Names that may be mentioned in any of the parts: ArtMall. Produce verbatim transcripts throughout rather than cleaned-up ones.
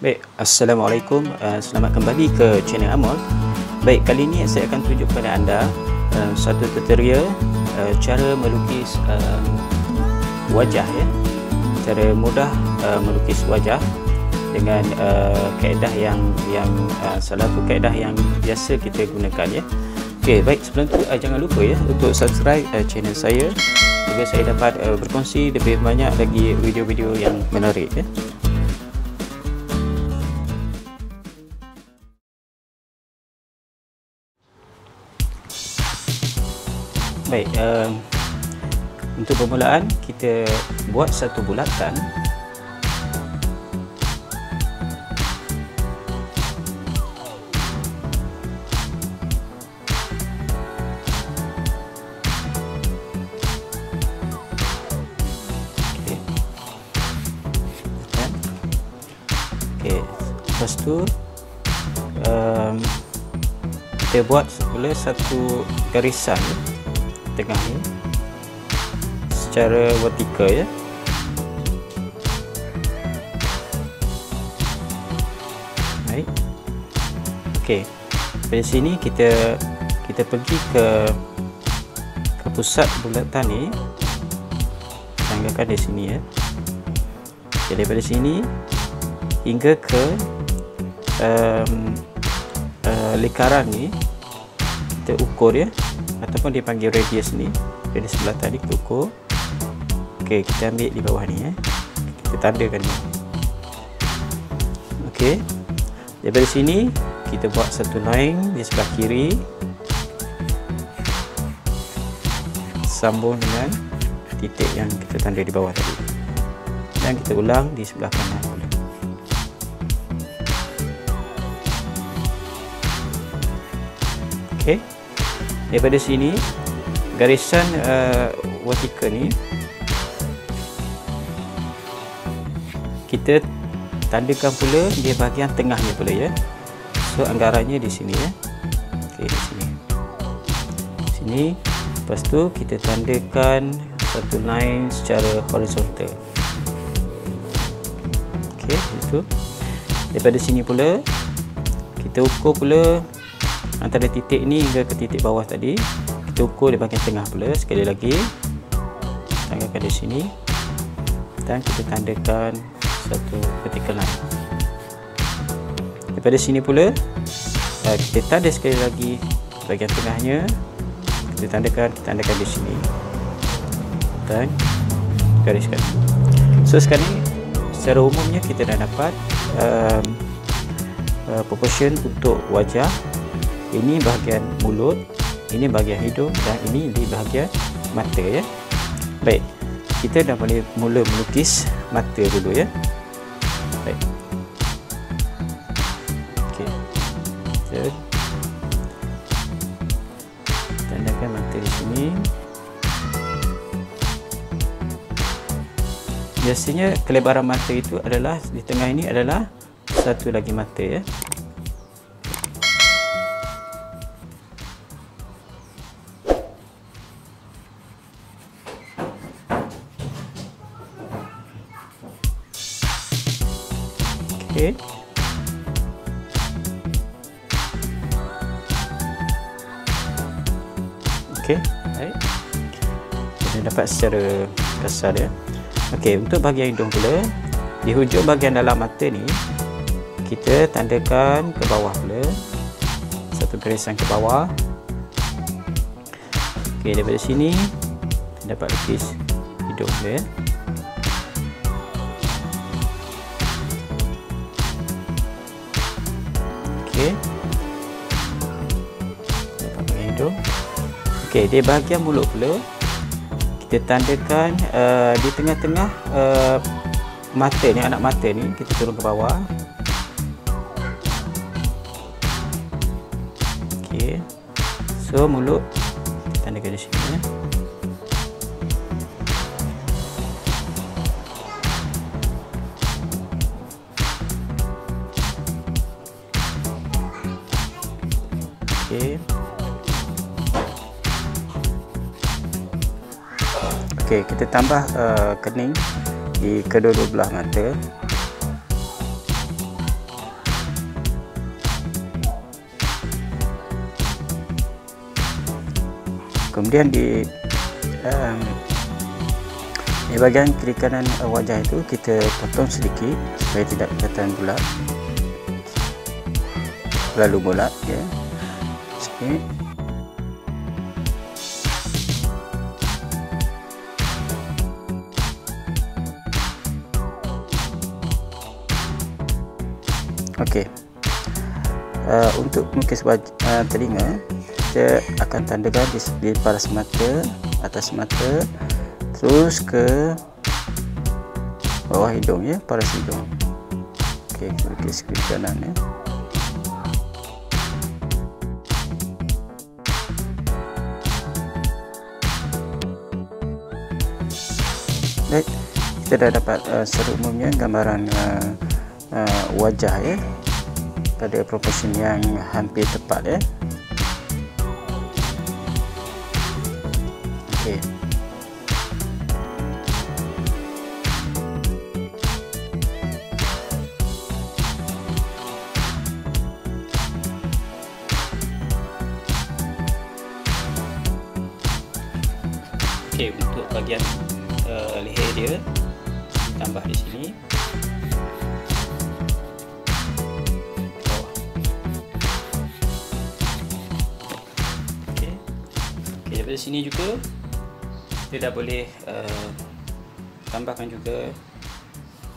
Baik, Assalamualaikum, uh, selamat kembali ke channel ArtMall. Baik, kali ini saya akan tunjuk kepada anda uh, satu tutorial uh, cara melukis uh, wajah, ya. Cara mudah uh, melukis wajah dengan uh, kaedah yang yang uh, salah satu kaedah yang biasa kita gunakan, ya. Okey, baik, sebelum tu uh, jangan lupa ya untuk subscribe uh, channel saya agar saya dapat uh, berkongsi lebih banyak lagi video-video yang menarik, ya. Baik, uh, untuk permulaan kita buat satu bulatan. Okey. Okey, lepas tu um, kita buat pula satu garisan tengah ni secara vertikal, ya. Baik. Okey. Dari sini kita kita pergi ke ke pusat bulatan ni. Langgakan di sini, ya. Okey, daripada sini hingga ke um, uh, lingkaran ni kita ukur, ya. Ataupun dipanggil radius ni, radius sebelah tadi kita ukur. Okey, kita ambil di bawah ni, eh. Kita tandakan ni. Okey. Daripada sini kita buat satu line di sebelah kiri. Sambung dengan titik yang kita tanda di bawah tadi. Dan kita ulang di sebelah kanan pula. Okey. Daripada sini garisan uh, vertikal ni kita tandakan pula di bahagian tengahnya pula, ya. So anggarannya di sini, ya. Okey, di sini. Sini. Lepas tu kita tandakan satu line secara horizontal. Okey, itu. Daripada sini pula kita ukur pula antara titik ni hingga ke titik bawah tadi. Kita ukur di bahagian tengah pula sekali lagi. Tandakan di sini dan kita tandakan satu vertical line. Daripada sini pula kita tanda sekali lagi bahagian tengahnya. Kita tandakan, kita tandakan di sini dan gariskan. So sekarang ni secara umumnya kita dah dapat um, uh, proportion untuk wajah. Ini bahagian mulut, ini bahagian hidung dan ini di bahagian mata, ya. Baik, kita dah boleh mula melukis mata dulu, ya. Baik. Okey. Jadi tandakan mata di sini. Biasanya kelebaran mata itu adalah di tengah ini adalah satu lagi mata, ya. Okey. Okey, baik. Kita dapat secara kasar, ya. Okey, untuk bahagian hidung pula, di hujung bahagian dalam mata ni kita tandakan ke bawah pula. Satu garisan ke bawah. Okey, daripada sini kita dapat lukis hidung dia. Okey. Dapat bahagian hidung. Okey, di bahagian mulut pula kita tandakan uh, di tengah-tengah uh, mata ni, anak mata ni kita turun ke bawah. Okey. So mulut kita tandakan di sini, ya. Okey. Okey, kita tambah uh, kening di kedua-dua belah mata. Kemudian di um, di bagian kiri kanan wajah itu kita potong sedikit supaya tidak kelihatan bulat, lalu bulat ya. Sikit. Okey. Uh, untuk melukis uh, telinga, kita akan tandakan di, di paras mata, atas mata, terus ke bawah hidung ya, paras hidung. Okey, kita lukis ke kanan ya. Baik, kita dah dapat uh, secara umumnya gambaran uh, uh, wajah ya, pada proporsi yang hampir tepat ya. Okey. Okey, untuk bahagian uh, leher dia tambah di sini. Dari sini juga kita boleh uh, tambahkan juga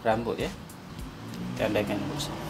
rambut ya, tandakan rambut.